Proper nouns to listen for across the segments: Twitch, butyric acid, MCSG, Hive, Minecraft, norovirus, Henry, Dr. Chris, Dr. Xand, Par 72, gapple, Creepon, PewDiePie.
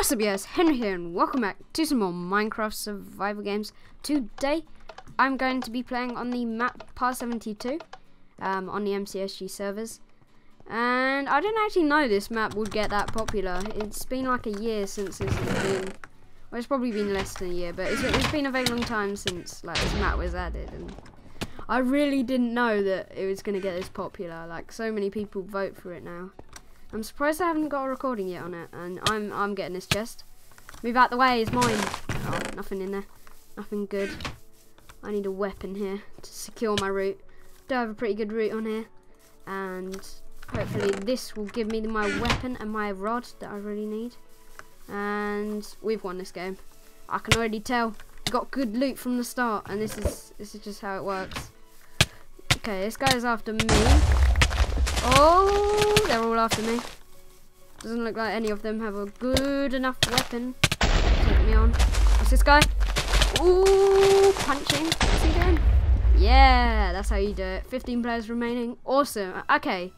What's up, yes, Henry here, and welcome back to some more Minecraft survival games. Today, I'm going to be playing on the map Par 72 on the MCSG servers. And I didn't actually know this map would get that popular. It's been like a year since this has been... Well, it's probably been less than a year, but it's been a very long time since this map was added. And I really didn't know that it was going to get this popular. Like, so many people vote for it now. I'm surprised I haven't got a recording yet on it, and I'm getting this chest. Move out the way, is mine. Oh, nothing in there. Nothing good. I need a weapon here to secure my route. Do have a pretty good route on here, and hopefully this will give me my weapon and my rod that I really need. And we've won this game. I can already tell. Got good loot from the start, and this is just how it works. Okay, this guy is after me. Oh, they're all after me. Doesn't look like any of them have a good enough weapon to take me on. What's this guy? Ooh, punching. What's he doing? Yeah, that's how you do it. 15 players remaining. Awesome. Okay.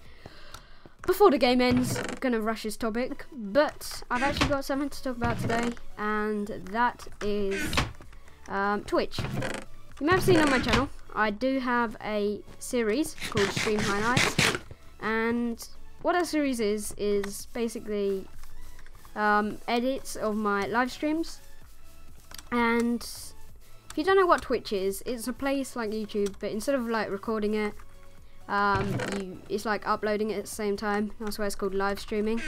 Before the game ends, I'm going to rush this topic. But I've actually got something to talk about today. And that is Twitch. You may have seen on my channel, I do have a series called Stream Highlights. And what our series is basically edits of my live streams. And if you don't know what Twitch is, it's a place like YouTube, but instead of like recording it, it's like uploading it at the same time. That's why it's called live streaming.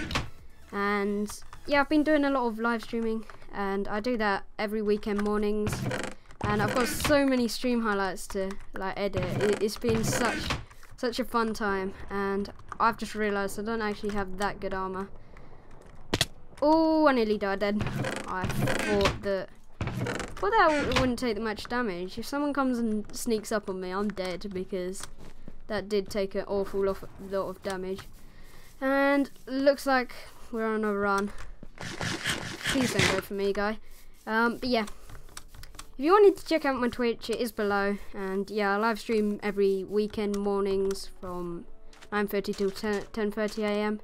And yeah, I've been doing a lot of live streaming, and I do that every weekend mornings. And I've got so many stream highlights to like edit. It's been such a fun time, and I've just realised I don't actually have that good armour. Oh, I nearly died then. I thought that... Well, that wouldn't take that much damage. If someone comes and sneaks up on me, I'm dead, because that did take an awful lot of damage. And looks like we're on a run. Please don't go for me, guy. But yeah. If you wanted to check out my Twitch, it is below, and yeah, I live stream every weekend mornings from 9:30 till 10:30 a.m.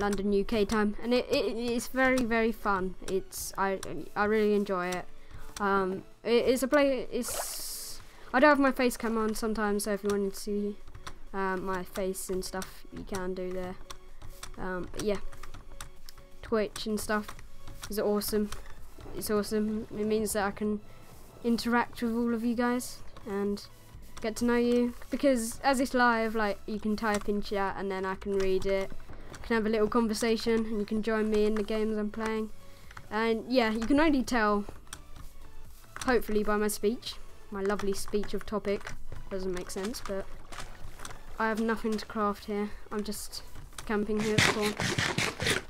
London UK time, and it's very, very fun. I really enjoy it. I do have my face cam on sometimes, so if you wanted to see my face and stuff, you can do there. But yeah, Twitch and stuff is awesome. It's awesome. It means that I can interact with all of you guys and get to know you, because as it's live, like, you can type in chat and then I can read it. I can have a little conversation, and you can join me in the games I'm playing. And yeah, you can only tell, hopefully, by my speech, my lovely speech of topic. Doesn't make sense, but I have nothing to craft here. I'm just camping here for.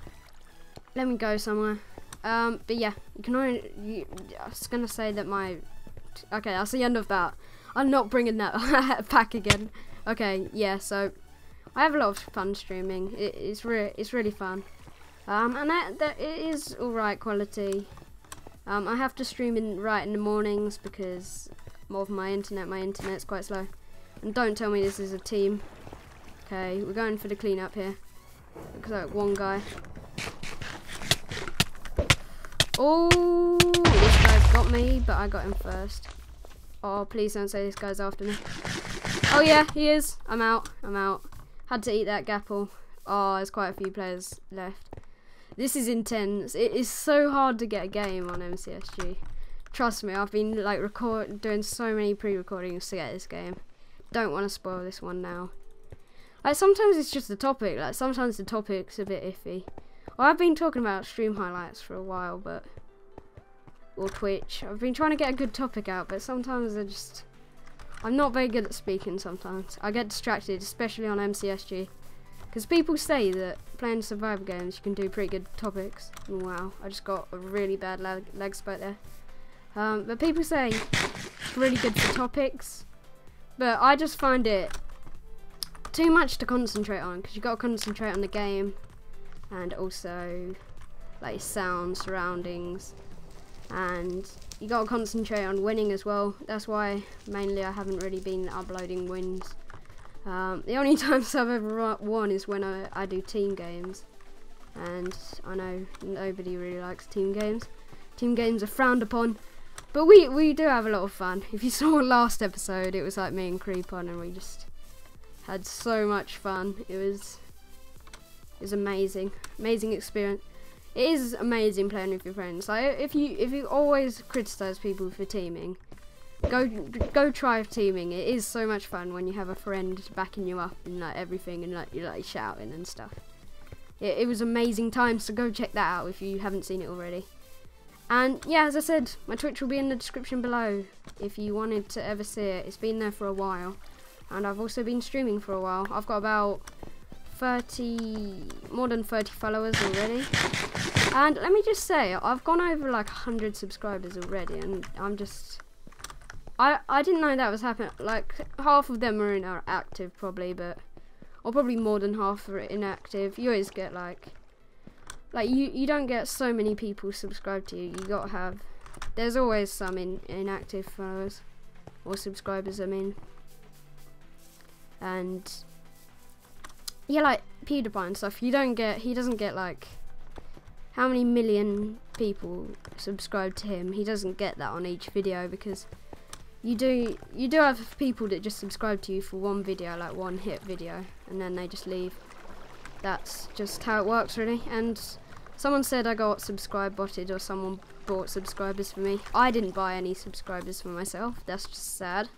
Let me go somewhere. But yeah, you can only. I was gonna say that my. Okay, that's the end of that. I'm not bringing that back again. Okay, yeah. So I have a lot of fun streaming. It's really fun. And that it is alright quality. I have to stream right in the mornings because more of my internet's quite slow. And don't tell me this is a team. Okay, we're going for the cleanup here. Looks like one guy. Oh, this guy's got me, but I got him first. Oh, please don't say this guy's after me. Oh yeah, he is. I'm out. I'm out. Had to eat that gapple. Oh, there's quite a few players left. This is intense. It is so hard to get a game on MCSG. Trust me, I've been like doing so many pre-recordings to get this game. Don't want to spoil this one now. Like, sometimes it's just the topic. Like, sometimes the topic's a bit iffy. Well, I've been talking about stream highlights for a while, but... Or Twitch. I've been trying to get a good topic out, but sometimes I just... I'm not very good at speaking sometimes. I get distracted, especially on MCSG. Because people say that playing survival games, you can do pretty good topics. And wow, I just got a really bad lag spike there. But people say it's really good for topics. But I just find it too much to concentrate on, because you've got to concentrate on the game. And also like sound, surroundings, and you gotta concentrate on winning as well. That's why mainly I haven't really been uploading wins. The only times I've ever won is when I do team games, and I know nobody really likes team games. Team games are frowned upon, but we do have a lot of fun. If you saw last episode, it was like me and Creepon, and we just had so much fun. It was amazing, amazing experience. It is amazing playing with your friends. Like if you always criticize people for teaming, go try teaming. It is so much fun when you have a friend backing you up and like everything, and like you're like shouting and stuff. It was amazing time, so go check that out if you haven't seen it already. And yeah, as I said, my Twitch will be in the description below if you wanted to ever see it. It's been there for a while, and I've also been streaming for a while. I've got about 30 followers already, and let me just say I've gone over like 100 subscribers already, and I'm just I didn't know that was happening. Like half of them are inactive probably, but or probably more than half are inactive. You always get like you don't get so many people subscribed to you. You gotta have, there's always some inactive followers or subscribers, I mean. And yeah, like PewDiePie and stuff, you don't get, he doesn't get like how many million people subscribe to him. He doesn't get that on each video, because you do have people that just subscribe to you for one video, like one hit video, and then they just leave. That's just how it works really. And someone said I got subscribe botted, or someone bought subscribers for me. I didn't buy any subscribers for myself, that's just sad.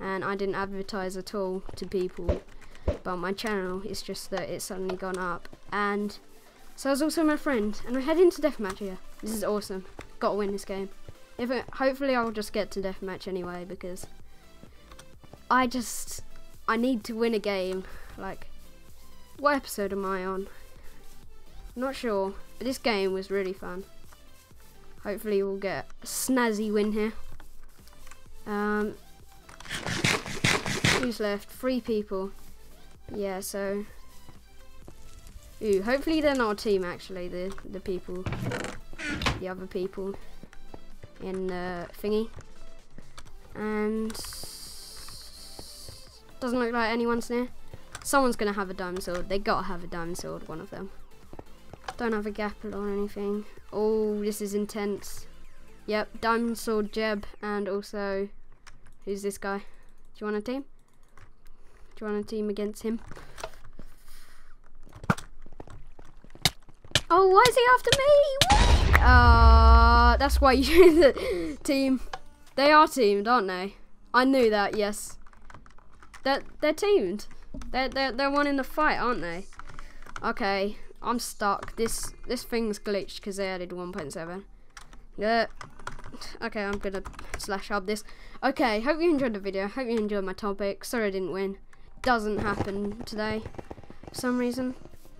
And I didn't advertise at all to people about my channel. It's just that it's suddenly gone up. And so I was also my friend, and we're heading to deathmatch here. This is awesome. Gotta win this game. Hopefully I'll just get to deathmatch anyway, because I need to win a game. Like, what episode am I on? I'm not sure, but this game was really fun. Hopefully we'll get a snazzy win here. Who's left? 3 people. Yeah, so ooh, hopefully they're not a team actually, the other people in the thingy. And doesn't look like anyone's near. Someone's gonna have a diamond sword. They gotta have a diamond sword, one of them. Don't have a gapple or anything. Oh, this is intense. Yep, diamond sword Jeb, and also who's this guy? Do you want a team? Do you want a team against him? Oh, why is he after me? That's why you're the team. They are teamed, aren't they? I knew that, yes. They're teamed. They're one in the fight, aren't they? Okay, I'm stuck. This thing's glitched because they added 1.7. Yeah. Okay, I'm gonna /hub this. Okay, hope you enjoyed the video. Hope you enjoyed my topic. Sorry I didn't win. Doesn't happen today for some reason.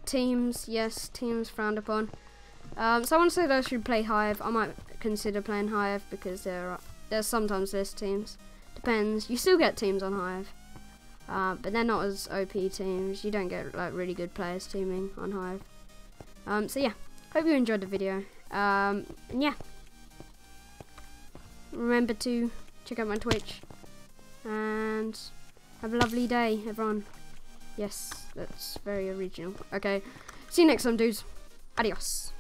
Teams, yes, teams frowned upon. Someone said I should play Hive. I might consider playing Hive, because there's sometimes less teams. Depends. You still get teams on Hive, but they're not as OP teams. You don't get like really good players teaming on Hive. So yeah, hope you enjoyed the video. And yeah, remember to check out my Twitch, and have a lovely day, everyone. Yes, that's very original. Okay, see you next time, dudes. Adios.